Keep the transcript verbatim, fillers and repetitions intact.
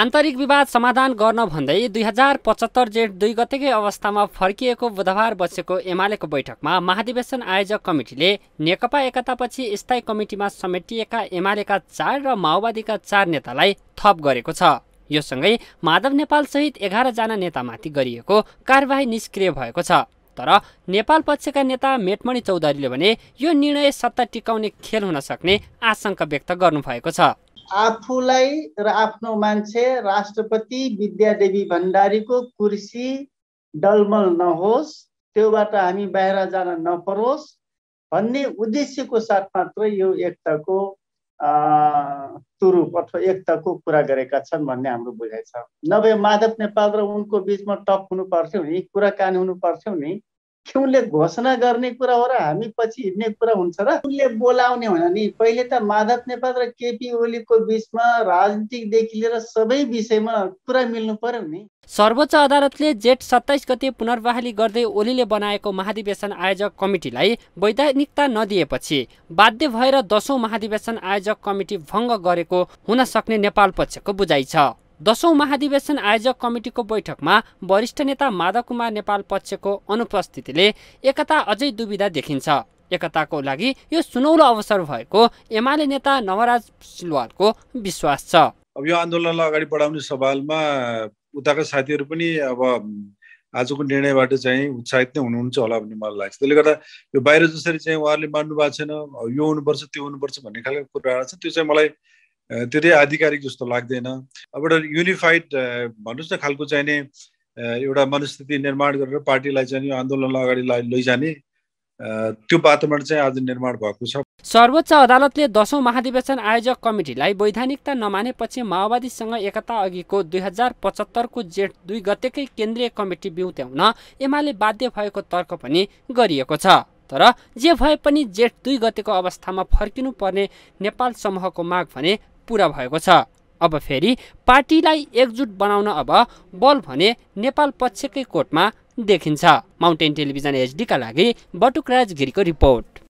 आन्तरिक विवाद समाधान गर्न भन्दै दुई हजार पचहत्तर जेठ दुई गतेकै अवस्थामा फर्किएको बुधबार बसेको एमालेको बैठकमा महाधिवेशन आयोजक कमिटीले नेकपा एकतापछि स्थायी कमिटीमा समेटिएका एमालेका चार र माओवादीका चार नेतालाई थप गरेको छ। यो सँगै माधव नेपाल सहित एघार जना नेतामाथि गरिएको कारबाही निष्क्रिय भएको छ। तर नेपाल पक्षका नेता मेटमणि चौधरीले भने यो निर्णय सत्ता टिकाउने खेल हुन सक्ने आशंका व्यक्त गर्नुभएको छ। आफूलाई र आफ्नो मान्छे राष्ट्रपति विद्यादेवी भण्डारीको कुर्सी डलमल नहोस्, त्योबाट हामी बाहिर जान नपरोस् भन्ने उद्देश्यको साथ मात्र यो एकताको तुरुप अथवा एकताको कुरा गरेका छन् भन्ने हाम्रो बुझाइ छ। नभए माधव नेपाल र उनको बीचमा टप हुनुपर्थ्यो नि, कुराकानी हुनुपर्थ्यो नि। क्योंले घोषणा गर्ने कुरा हो र हामी पछि हिँड्ने कुरा हुन्छ र? उनले बोलाउने होइन नि। पहिले त माधव नेपाल र केपी ओलीको बीचमा राजनीतिकदेखि लिएर सबै विषयमा कुरा मिल्नु पर्यो नि। सर्वोच्च अदालतले जेठ सत्ताइस गते पुनर्बहाली गर्दै ओलीले बनाएको महाधिवेशन आयोजक कमिटीलाई वैधानिकता नदिएपछि बाध्य भएर दसौँ महाधिवेशन आयोजक कमिटी भङ्ग गरेको हुन सक्ने नेपाल पक्षको बुझाइ छ। दसौँ महाधिवेशन आयोजक कमिटीको बैठकमा वरिष्ठ नेता माधव कुमार नेपाल पक्षको अनुपस्थितिले एकता अझै दुविधा देखिन्छ। एकताको लागि यो सुनौलो अवसर भएको एमाले नेता नवराज सिल्वालको विश्वास छ। अब यो आन्दोलनलाई अगाडि बढाउने सवालमा उताका साथीहरू पनि अब आजको निर्णयबाट चाहिँ उत्साहित नै हुनुहुन्छ होला भन्ने मलाई लाग्छ। त्यसले गर्दा यो बाहिर जसरी चाहिँ उहाँहरूले मान्नु भएको छैन, यो हुनुपर्छ त्यो हुनुपर्छ भन्ने खालको कुराहरू छ, त्यो चाहिँ मलाई त्यति आधिकारिक जस्तो लाग्दैन। अब एउटा युनिफाइड भन्नुहोस् न खालको चाहिने एउटा मनस्थिति निर्माण गरेर पार्टीलाई चाहिँ यो आन्दोलनलाई अगाडि लैजाने त्यो वातावरण चाहिँ आज निर्माण भएको छ। सर्वोच्च अदालतले दसौँ महाधिवेशन आयोजक कमिटीलाई वैधानिकता नमानेपछि माओवादीसँग एकता अघिको दुई हजार पचहत्तरको जेठ दुई गतेकै केन्द्रीय कमिटी बिउत्याउन एमाले बाध्य भएको तर्क पनि गरिएको छ। तर जे भए पनि जेठ दुई गतेको अवस्थामा फर्किनुपर्ने नेपाल समूहको माग भने पूरा भएको छ। अब फेरि पार्टीलाई एकजुट बनाउन अब बल भने नेपाल पक्षकै कोटमा देखिन्छ। माउन्टेन टेलिभिजन एचडीका लागि बटुकराज गिरीको रिपोर्ट।